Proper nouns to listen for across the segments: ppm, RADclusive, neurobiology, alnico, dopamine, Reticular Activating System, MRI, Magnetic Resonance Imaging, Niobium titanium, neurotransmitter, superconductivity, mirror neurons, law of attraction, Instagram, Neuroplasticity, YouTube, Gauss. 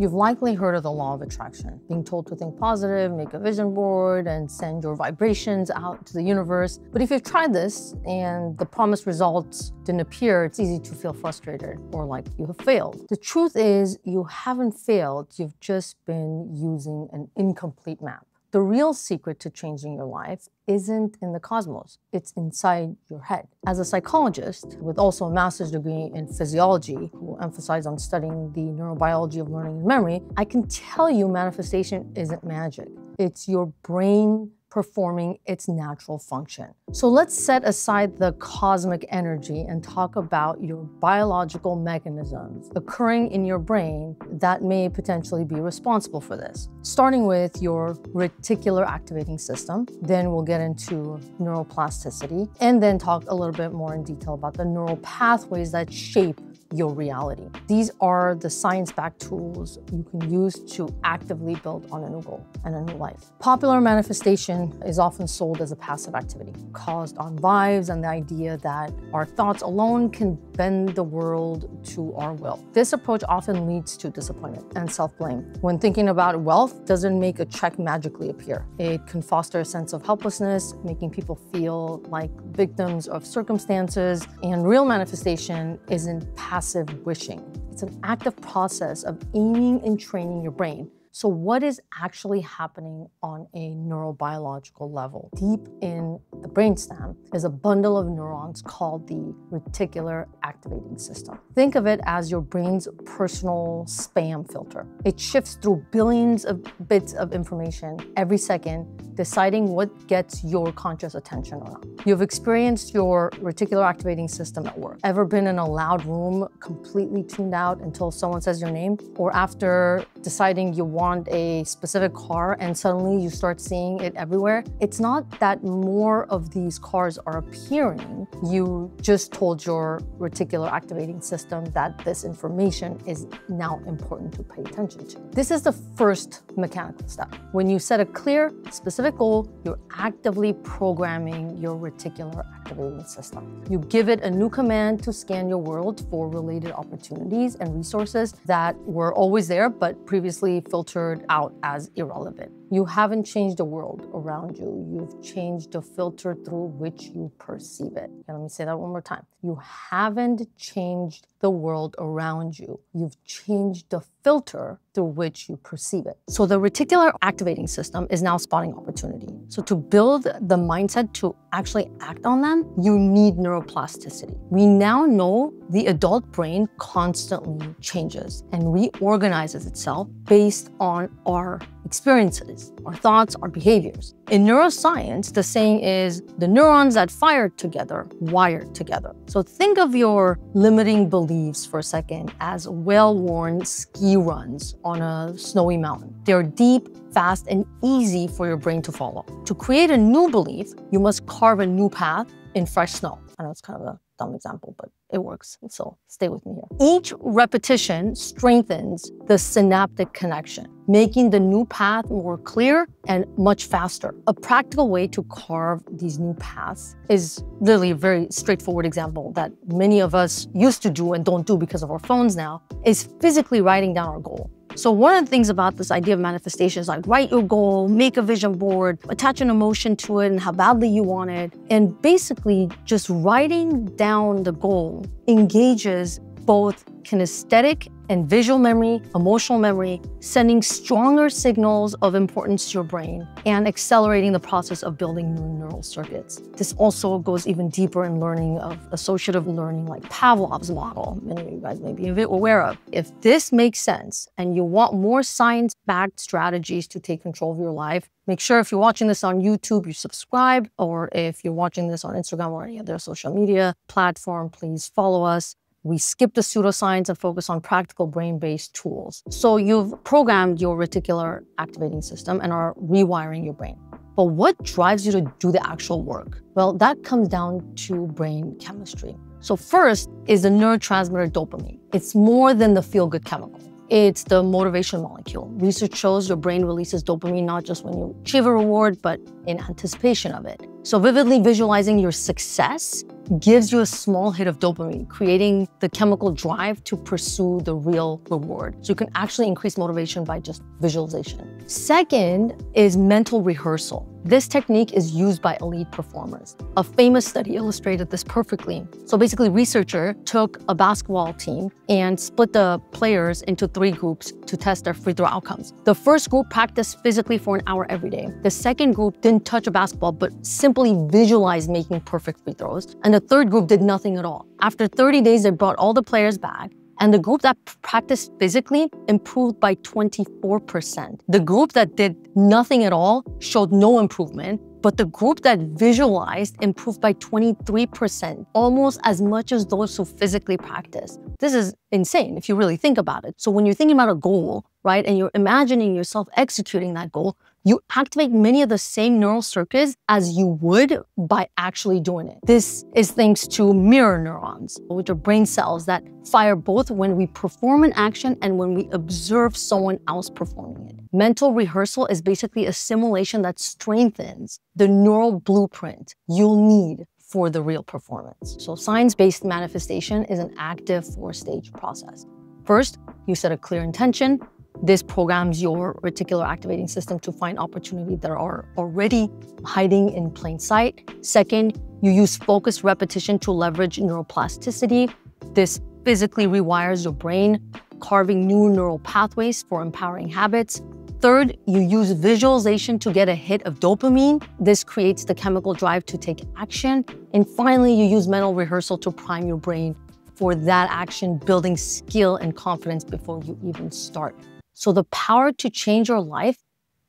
You've likely heard of the law of attraction, being told to think positive, make a vision board, and send your vibrations out to the universe. But if you've tried this and the promised results didn't appear, it's easy to feel frustrated or like you have failed. The truth is you haven't failed, you've just been using an incomplete map. The real secret to changing your life isn't in the cosmos, it's inside your head. As a psychologist with also a master's degree in physiology, who emphasized on studying the neurobiology of learning and memory, I can tell you manifestation isn't magic. It's your brain performing its natural function. So let's set aside the cosmic energy and talk about your biological mechanisms occurring in your brain that may potentially be responsible for this. Starting with your reticular activating system, then we'll get into neuroplasticity, and then talk a little bit more in detail about the neural pathways that shape your reality. These are the science-backed tools you can use to actively build on a new goal and a new life. Popular manifestation is often sold as a passive activity, caused on vibes and the idea that our thoughts alone can bend the world to our will. This approach often leads to disappointment and self-blame. When thinking about wealth doesn't make a check magically appear. It can foster a sense of helplessness, making people feel like victims of circumstances, and real manifestation isn't passive. Wishing. It's an active process of aiming and training your brain. So what is actually happening on a neurobiological level? Deep in the brainstem is a bundle of neurons called the reticular activating system. Think of it as your brain's personal spam filter. It shifts through billions of bits of information every second, deciding what gets your conscious attention or not. You've experienced your reticular activating system at work. Ever been in a loud room, completely tuned out until someone says your name? Or after deciding you want a specific car and suddenly you start seeing it everywhere? It's not that more of these cars are appearing. You just told your reticular activating system that this information is now important to pay attention to. This is the first mechanical step. When you set a clear, specific goal, you're actively programming your reticular activating system. You give it a new command to scan your world for related opportunities and resources that were always there but previously filtered out as irrelevant. You haven't changed the world around you. You've changed the filter through which you perceive it. And let me say that one more time. You haven't changed the world around you. You've changed the filter through which you perceive it. So the reticular activating system is now spotting opportunity. So to build the mindset to actually act on them, you need neuroplasticity. We now know the adult brain constantly changes and reorganizes itself based on our experiences, our thoughts, our behaviors. In neuroscience, the saying is, the neurons that fire together, wire together. So think of your limiting beliefs for a second as well-worn ski runs on a snowy mountain. They're deep, fast, and easy for your brain to follow. To create a new belief, you must carve a new path in fresh snow. I know it's kind of a dumb example, but it works, so stay with me here. Each repetition strengthens the synaptic connection, making the new path more clear and much faster. A practical way to carve these new paths is literally a very straightforward example that many of us used to do and don't do because of our phones now, is physically writing down our goal. So one of the things about this idea of manifestation is like, write your goal, make a vision board, attach an emotion to it and how badly you want it. And basically just writing down the goal engages both kinesthetic and visual memory, emotional memory, sending stronger signals of importance to your brain and accelerating the process of building new neural circuits. This also goes even deeper in learning of associative learning like Pavlov's model, many of you guys may be aware of. If this makes sense and you want more science-backed strategies to take control of your life, make sure if you're watching this on YouTube, you subscribe, or if you're watching this on Instagram or any other social media platform, please follow us. We skip the pseudoscience and focus on practical brain-based tools. So you've programmed your reticular activating system and are rewiring your brain. But what drives you to do the actual work? Well, that comes down to brain chemistry. So first is the neurotransmitter dopamine. It's more than the feel-good chemical. It's the motivation molecule. Research shows your brain releases dopamine not just when you achieve a reward, but in anticipation of it. So vividly visualizing your success gives you a small hit of dopamine, creating the chemical drive to pursue the real reward. So you can actually increase motivation by just visualization. Second is mental rehearsal. This technique is used by elite performers. A famous study illustrated this perfectly. So basically, a researcher took a basketball team and split the players into 3 groups to test their free throw outcomes. The first group practiced physically for an hour every day. The second group didn't touch a basketball, but simply visualized making perfect free throws. And the third group did nothing at all. After 30 days, they brought all the players back. And the group that practiced physically improved by 24%. The group that did nothing at all showed no improvement, but the group that visualized improved by 23%, almost as much as those who physically practiced. This is insane if you really think about it. So when you're thinking about a goal, right, and you're imagining yourself executing that goal, you activate many of the same neural circuits as you would by actually doing it. This is thanks to mirror neurons, which are brain cells that fire both when we perform an action and when we observe someone else performing it. Mental rehearsal is basically a simulation that strengthens the neural blueprint you'll need for the real performance. So science-based manifestation is an active 4-stage process. First, you set a clear intention. This programs your reticular activating system to find opportunities that are already hiding in plain sight. Second, you use focused repetition to leverage neuroplasticity. This physically rewires your brain, carving new neural pathways for empowering habits. Third, you use visualization to get a hit of dopamine. This creates the chemical drive to take action. And finally, you use mental rehearsal to prime your brain for that action, building skill and confidence before you even start. So the power to change your life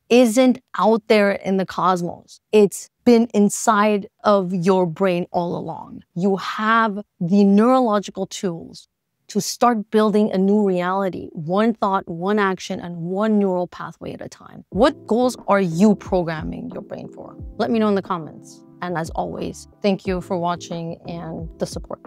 isn't out there in the cosmos. It's been inside of your brain all along. You have the neurological tools to start building a new reality, one thought, one action, and one neural pathway at a time. What goals are you programming your brain for? Let me know in the comments. And as always, thank you for watching and the support.